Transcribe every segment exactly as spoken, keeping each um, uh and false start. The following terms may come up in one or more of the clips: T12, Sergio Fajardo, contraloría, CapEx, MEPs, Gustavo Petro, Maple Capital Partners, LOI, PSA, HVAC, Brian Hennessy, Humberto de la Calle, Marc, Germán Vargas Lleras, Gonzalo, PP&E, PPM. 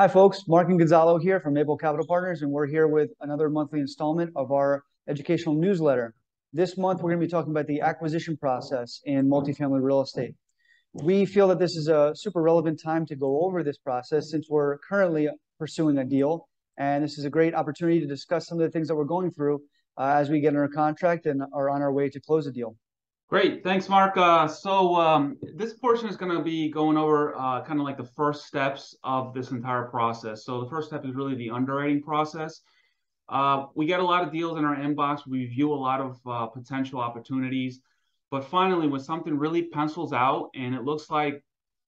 Hi folks, Marc and Gonzalo here from Maple Capital Partners, and we're here with another monthly installment of our educational newsletter. This month we're going to be talking about the acquisition process in multifamily real estate. We feel that this is a super relevant time to go over this process since we're currently pursuing a deal, and this is a great opportunity to discuss some of the things that we're going through uh, as we get under contract and are on our way to close a deal. Great, thanks, Marc. Uh, so um, this portion is going to be going over uh, kind of like the first steps of this entire process. So the first step is really the underwriting process. Uh, we get a lot of deals in our inbox. We review a lot of uh, potential opportunities. But finally, when something really pencils out and it looks like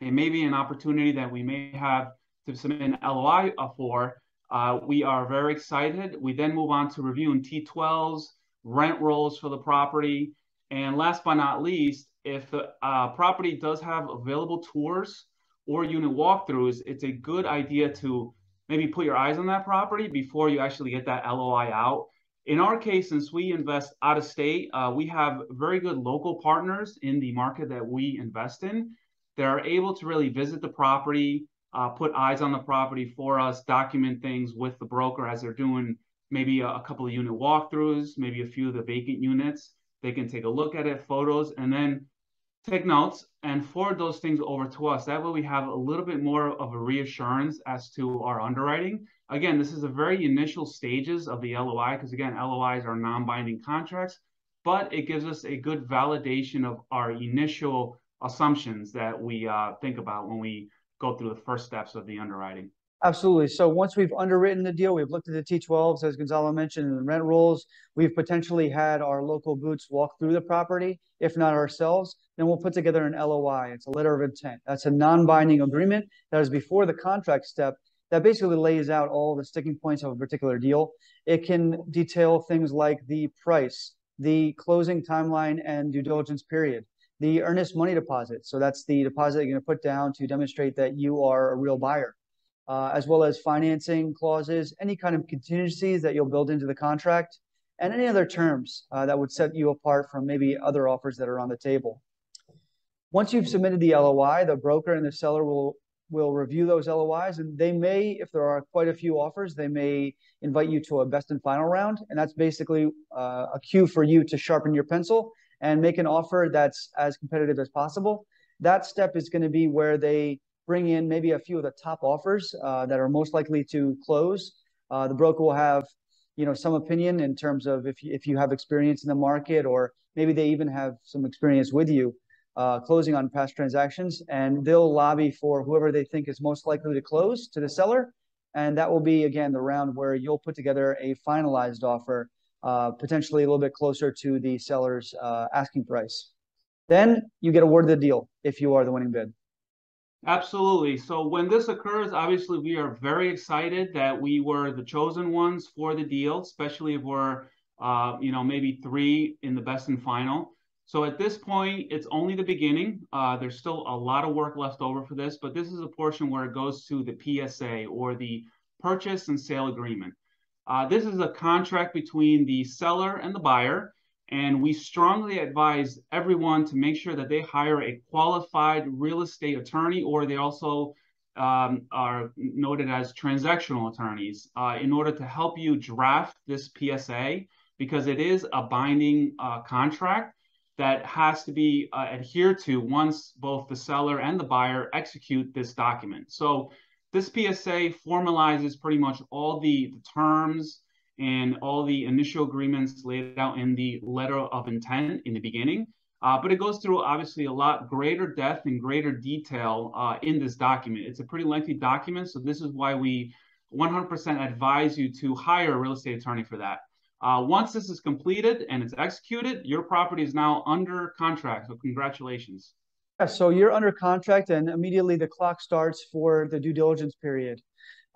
it may be an opportunity that we may have to submit an L O I for, uh, we are very excited. We then move on to reviewing T twelves, rent rolls for the property. And last but not least, if the uh, property does have available tours or unit walkthroughs, it's a good idea to maybe put your eyes on that property before you actually get that L O I out. In our case, since we invest out of state, uh, we have very good local partners in the market that we invest in that are able to really visit the property, uh, put eyes on the property for us, document things with the broker as they're doing maybe a, a couple of unit walkthroughs, maybe a few of the vacant units. They can take a look at it, photos, and then take notes and forward those things over to us. That way we have a little bit more of a reassurance as to our underwriting. Again, this is the very initial stages of the L O I, because again, L O Is are non-binding contracts, but it gives us a good validation of our initial assumptions that we uh, think about when we go through the first steps of the underwriting. Absolutely. So once we've underwritten the deal, we've looked at the T twelves, as Gonzalo mentioned, and rent rolls. We've potentially had our local boots walk through the property, if not ourselves. Then we'll put together an L O I. It's a letter of intent. That's a non-binding agreement that is before the contract step that basically lays out all the sticking points of a particular deal. It can detail things like the price, the closing timeline and due diligence period, the earnest money deposit. So that's the deposit you're going to put down to demonstrate that you are a real buyer. Uh, as well as financing clauses, any kind of contingencies that you'll build into the contract, and any other terms uh, that would set you apart from maybe other offers that are on the table. Once you've submitted the L O I, the broker and the seller will, will review those L O Is, and they may, if there are quite a few offers, they may invite you to a best and final round, and that's basically uh, a cue for you to sharpen your pencil and make an offer that's as competitive as possible. That step is going to be where they bring in maybe a few of the top offers uh, that are most likely to close. Uh, the broker will have, you know, some opinion in terms of if you, if you have experience in the market, or maybe they even have some experience with you uh, closing on past transactions, and they'll lobby for whoever they think is most likely to close to the seller. And that will be, again, the round where you'll put together a finalized offer, uh, potentially a little bit closer to the seller's uh, asking price. Then you get awarded the deal if you are the winning bid. Absolutely. So when this occurs, obviously we are very excited that we were the chosen ones for the deal, especially if we're, uh, you know, maybe three in the best and final. So at this point, it's only the beginning. Uh, there's still a lot of work left over for this, but this is a portion where it goes to the P S A, or the purchase and sale agreement. Uh, this is a contract between the seller and the buyer. And we strongly advise everyone to make sure that they hire a qualified real estate attorney, or they also um, are noted as transactional attorneys, uh, in order to help you draft this P S A, because it is a binding uh, contract that has to be uh, adhered to once both the seller and the buyer execute this document. So this P S A formalizes pretty much all the, the terms and all the initial agreements laid out in the letter of intent in the beginning. Uh, but it goes through obviously a lot greater depth and greater detail uh, in this document. It's a pretty lengthy document, so this is why we one hundred percent advise you to hire a real estate attorney for that. Uh, once this is completed and it's executed, your property is now under contract, so congratulations. Yeah, so you're under contract, and immediately the clock starts for the due diligence period.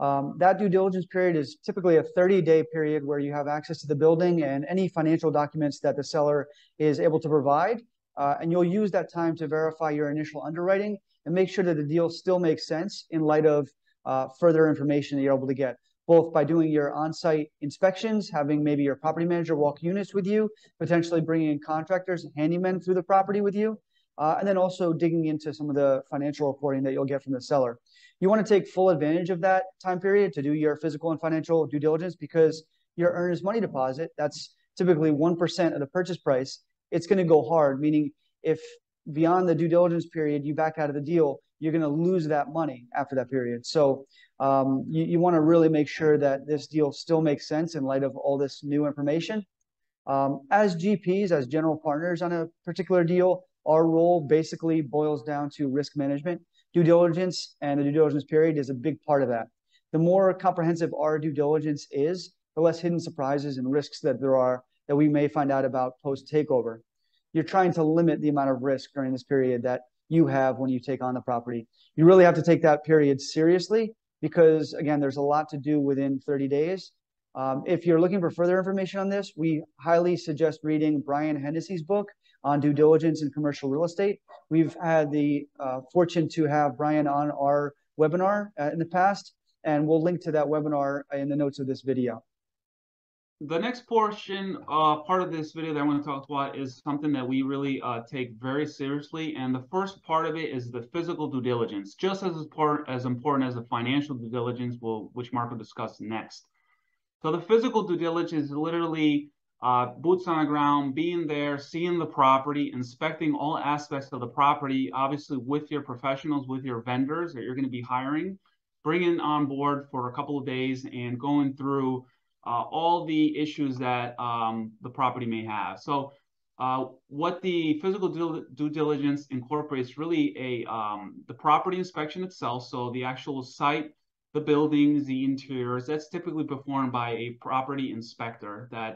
Um, that due diligence period is typically a thirty day period where you have access to the building and any financial documents that the seller is able to provide. Uh, and you'll use that time to verify your initial underwriting and make sure that the deal still makes sense in light of uh, further information that you're able to get, both by doing your on-site inspections, having maybe your property manager walk units with you, potentially bringing in contractors and handymen through the property with you, uh, and then also digging into some of the financial reporting that you'll get from the seller. you want to take full advantage of that time period to do your physical and financial due diligence, because your earnest money deposit, that's typically one percent of the purchase price, it's going to go hard, meaning if beyond the due diligence period you back out of the deal, you're going to lose that money after that period. So um, you, you want to really make sure that this deal still makes sense in light of all this new information. Um, as G Ps, as general partners on a particular deal, our role basically boils down to risk management. Due diligence and the due diligence period is a big part of that. The more comprehensive our due diligence is, the less hidden surprises and risks that there are that we may find out about post-takeover. You're trying to limit the amount of risk during this period that you have when you take on the property. You really have to take that period seriously because, again, there's a lot to do within thirty days. Um, if you're looking for further information on this, we highly suggest reading Brian Hennessy's book on due diligence in commercial real estate. We've had the uh, fortune to have Brian on our webinar uh, in the past, and we'll link to that webinar in the notes of this video. The next portion, uh, part of this video that I want to talk about is something that we really uh, take very seriously. And the first part of it is the physical due diligence, just as important as, important as the financial due diligence, will, which Marc will discuss next. So the physical due diligence is literally uh, boots on the ground, being there, seeing the property, inspecting all aspects of the property, obviously with your professionals, with your vendors that you're going to be hiring, bringing on board for a couple of days and going through Uh, all the issues that um, the property may have. So uh, what the physical due, due diligence incorporates really a um, the property inspection itself, so the actual site, the buildings, the interiors, that's typically performed by a property inspector that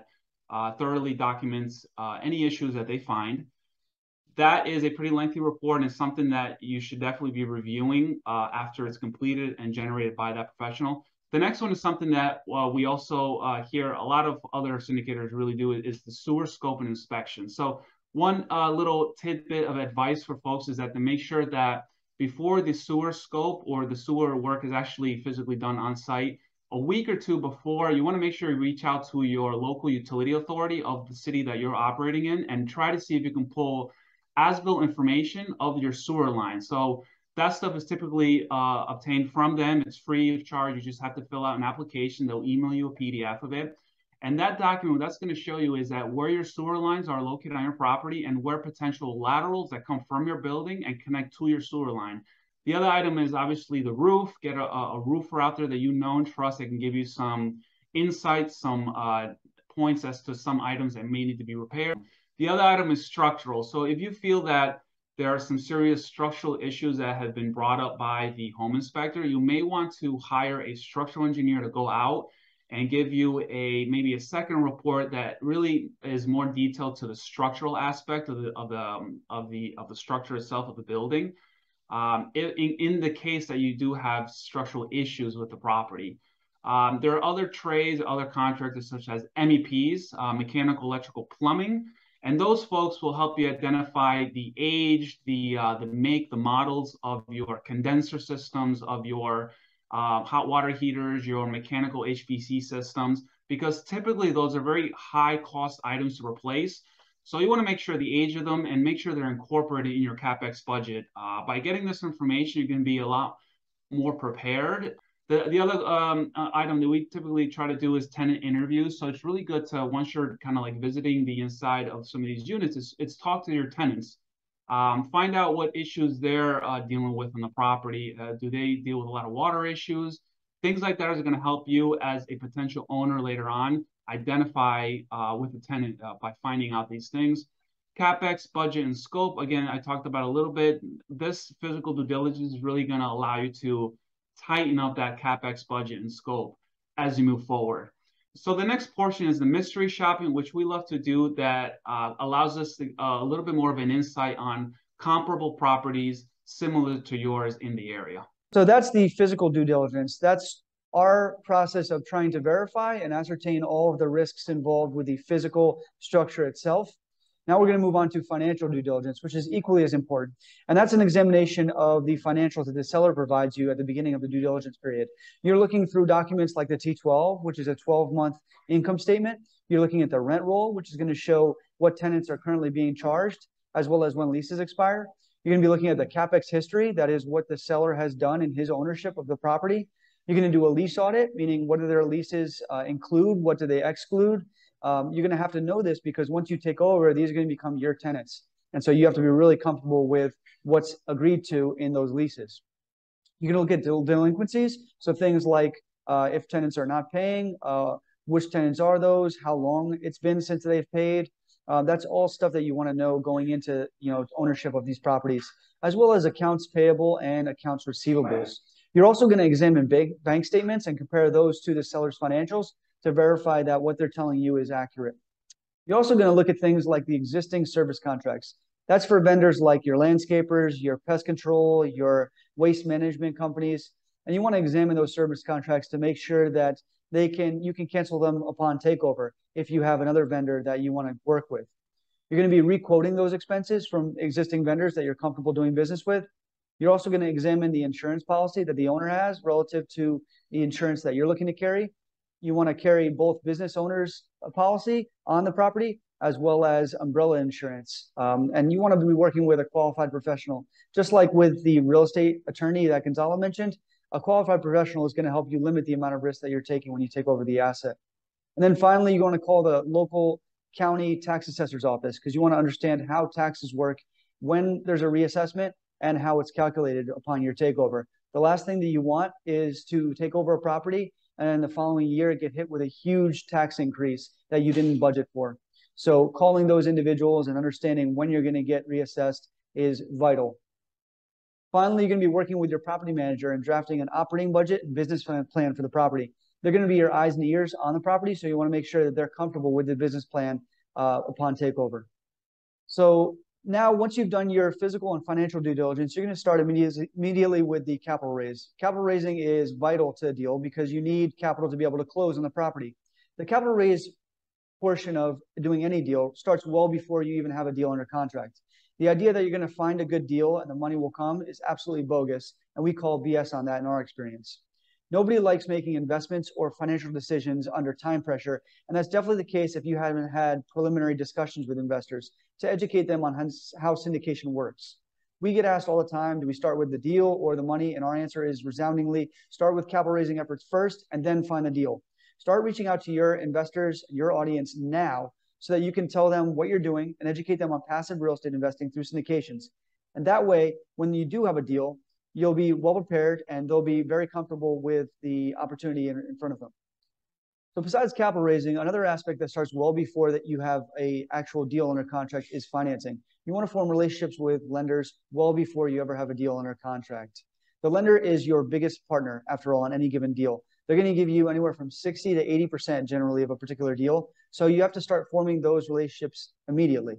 uh, thoroughly documents uh, any issues that they find. That is a pretty lengthy report and it's something that you should definitely be reviewing uh, after it's completed and generated by that professional. The next one is something that uh, we also uh, hear a lot of other syndicators really do is the sewer scope and inspection. So one uh, little tidbit of advice for folks is that to make sure that before the sewer scope or the sewer work is actually physically done on site, a week or two before, you want to make sure you reach out to your local utility authority of the city that you're operating in and try to see if you can pull as-built information of your sewer line. So that stuff is typically uh, obtained from them. It's free of charge. You just have to fill out an application. They'll email you a P D F of it. And that document, what that's going to show you is that where your sewer lines are located on your property and where potential laterals that come from your building and connect to your sewer line. The other item is obviously the roof. Get a, a roofer out there that you know and trust that can give you some insights, some uh, points as to some items that may need to be repaired. The other item is structural. So if you feel that there are some serious structural issues that have been brought up by the home inspector, you may want to hire a structural engineer to go out and give you a maybe a second report that really is more detailed to the structural aspect of the of the of the of the structure itself of the building. Um, in, in the case that you do have structural issues with the property, um, there are other trades, other contractors such as M E Ps, uh, mechanical, electrical, plumbing. And those folks will help you identify the age, the uh, the make, the models of your condenser systems, of your uh, hot water heaters, your mechanical H V A C systems, because typically those are very high cost items to replace. So you want to make sure the age of them and make sure they're incorporated in your CapEx budget. Uh, by getting this information, you can be a lot more prepared. The, the other um, item that we typically try to do is tenant interviews. So it's really good to, once you're kind of like visiting the inside of some of these units, it's, it's talk to your tenants. Um, find out what issues they're uh, dealing with on the property. Uh, do they deal with a lot of water issues? Things like that is going to help you as a potential owner later on identify uh, with the tenant uh, by finding out these things. CapEx, budget, and scope. Again, I talked about a little bit. This physical due diligence is really going to allow you to tighten up that CapEx budget and scope as you move forward. So the next portion is the mystery shopping, which we love to do, that uh, allows us to, uh, a little bit more of an insight on comparable properties similar to yours in the area. So that's the physical due diligence. That's our process of trying to verify and ascertain all of the risks involved with the physical structure itself. Now we're going to move on to financial due diligence, which is equally as important. And that's an examination of the financials that the seller provides you at the beginning of the due diligence period. You're looking through documents like the T twelve, which is a twelve month income statement. You're looking at the rent roll, which is going to show what tenants are currently being charged, as well as when leases expire. You're going to be looking at the CapEx history. That is what the seller has done in his ownership of the property. You're going to do a lease audit, meaning what do their leases uh, include? What do they exclude? Um, you're going to have to know this because once you take over, these are going to become your tenants. And so you have to be really comfortable with what's agreed to in those leases. You're going to look at del delinquencies. So things like uh, if tenants are not paying, uh, which tenants are those, how long it's been since they've paid. Uh, that's all stuff that you want to know going into, you know, ownership of these properties, as well as accounts payable and accounts receivables. You're also going to examine big bank statements and compare those to the seller's financials to verify that what they're telling you is accurate. You're also going to look at things like the existing service contracts. That's for vendors like your landscapers, your pest control, your waste management companies. And you want to examine those service contracts to make sure that they can, you can cancel them upon takeover if you have another vendor that you want to work with. You're going to be re-quoting those expenses from existing vendors that you're comfortable doing business with. You're also going to examine the insurance policy that the owner has relative to the insurance that you're looking to carry. You want to carry both business owners' policy on the property as well as umbrella insurance. Um, and you want to be working with a qualified professional. Just like with the real estate attorney that Gonzalo mentioned, a qualified professional is going to help you limit the amount of risk that you're taking when you take over the asset. And then finally, you want to call the local county tax assessor's office because you want to understand how taxes work when there's a reassessment and how it's calculated upon your takeover. The last thing that you want is to take over a property and the following year get hit with a huge tax increase that you didn't budget for. So calling those individuals and understanding when you're going to get reassessed is vital. Finally, you're going to be working with your property manager and drafting an operating budget and business plan for the property. They're going to be your eyes and ears on the property, so you want to make sure that they're comfortable with the business plan uh, upon takeover. So now, once you've done your physical and financial due diligence, you're going to start immediately with the capital raise. Capital raising is vital to a deal because you need capital to be able to close on the property. The capital raise portion of doing any deal starts well before you even have a deal under contract. The idea that you're going to find a good deal and the money will come is absolutely bogus, and we call B S on that in our experience. Nobody likes making investments or financial decisions under time pressure, and that's definitely the case if you haven't had preliminary discussions with investors to educate them on how syndication works. We get asked all the time, do we start with the deal or the money? And our answer is resoundingly, start with capital raising efforts first and then find the deal. Start reaching out to your investors, your audience now, so that you can tell them what you're doing and educate them on passive real estate investing through syndications. And that way, when you do have a deal, you'll be well prepared and they'll be very comfortable with the opportunity in, in front of them. So besides capital raising, another aspect that starts well before that you have a actual deal under contract is financing. You want to form relationships with lenders well before you ever have a deal under contract. The lender is your biggest partner, after all, on any given deal. They're going to give you anywhere from sixty to eighty percent generally of a particular deal. So you have to start forming those relationships immediately.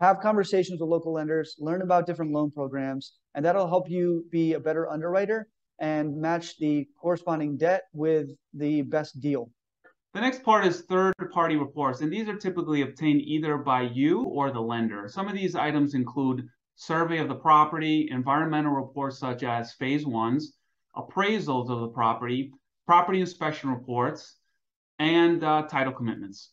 Have conversations with local lenders, learn about different loan programs, and that'll help you be a better underwriter and match the corresponding debt with the best deal. The next part is third-party reports, and these are typically obtained either by you or the lender. Some of these items include survey of the property, environmental reports such as phase ones, appraisals of the property, property inspection reports, and uh, title commitments.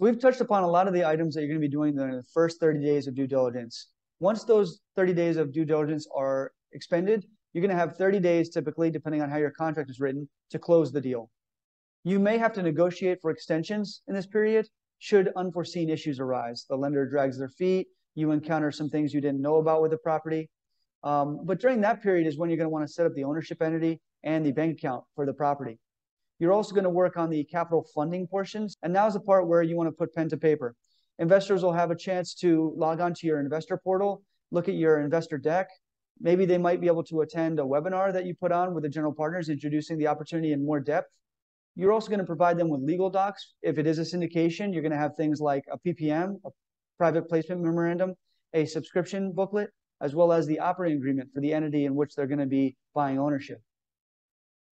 We've touched upon a lot of the items that you're going to be doing in the first thirty days of due diligence. Once those thirty days of due diligence are expended, you're going to have thirty days typically, depending on how your contract is written, to close the deal. You may have to negotiate for extensions in this period should unforeseen issues arise. The lender drags their feet, you encounter some things you didn't know about with the property. Um, but during that period is when you're going to want to set up the ownership entity and the bank account for the property. You're also going to work on the capital funding portions. And now's the part where you want to put pen to paper. Investors will have a chance to log onto your investor portal, look at your investor deck. Maybe they might be able to attend a webinar that you put on with the general partners, introducing the opportunity in more depth. You're also going to provide them with legal docs. If it is a syndication, you're going to have things like a P P M, a private placement memorandum, a subscription booklet, as well as the operating agreement for the entity in which they're going to be buying ownership.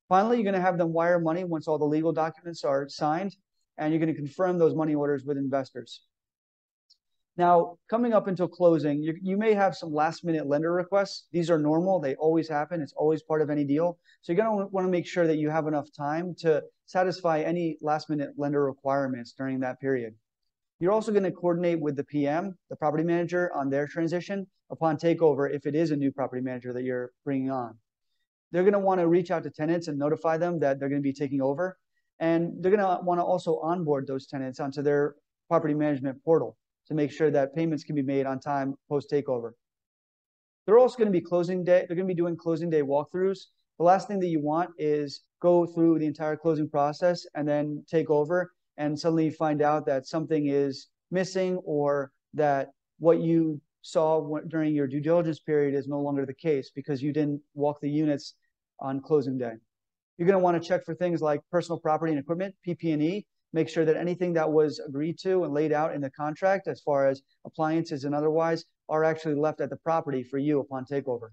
Finally, you're going to have them wire money once all the legal documents are signed, and you're going to confirm those money orders with investors. Now, coming up until closing, you, you may have some last-minute lender requests. These are normal. They always happen. It's always part of any deal. So you're going to want to make sure that you have enough time to satisfy any last-minute lender requirements during that period. You're also going to coordinate with the P M, the property manager, on their transition upon takeover if it is a new property manager that you're bringing on. They're going to want to reach out to tenants and notify them that they're going to be taking over. And they're going to want to also onboard those tenants onto their property management portal to make sure that payments can be made on time post-takeover. They're also going to be closing day. They're going to be doing closing day walkthroughs. The last thing that you want is go through the entire closing process and then take over and suddenly find out that something is missing or that what you saw during your due diligence period is no longer the case because you didn't walk the units on closing day. You're going to want to check for things like personal property and equipment, P P and E, make sure that anything that was agreed to and laid out in the contract as far as appliances and otherwise are actually left at the property for you upon takeover.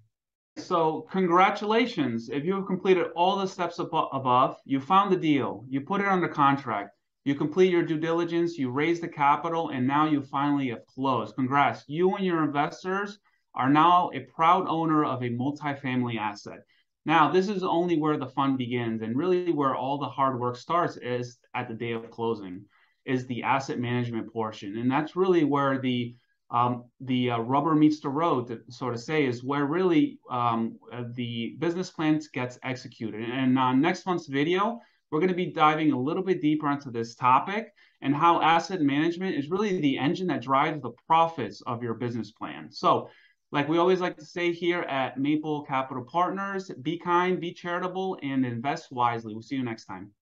So congratulations. If you have completed all the steps abo- above, you found the deal, you put it under contract, you complete your due diligence, you raise the capital, and now you finally have closed. Congrats. You and your investors are now a proud owner of a multifamily asset. Now, this is only where the fun begins, and really where all the hard work starts is at the day of closing, is the asset management portion. And that's really where the um, the uh, rubber meets the road, to sort of say, is where really um, the business plan gets executed. And on uh, next month's video, we're going to be diving a little bit deeper into this topic and how asset management is really the engine that drives the profits of your business plan. So, like we always like to say here at Maple Capital Partners, be kind, be charitable, and invest wisely. We'll see you next time.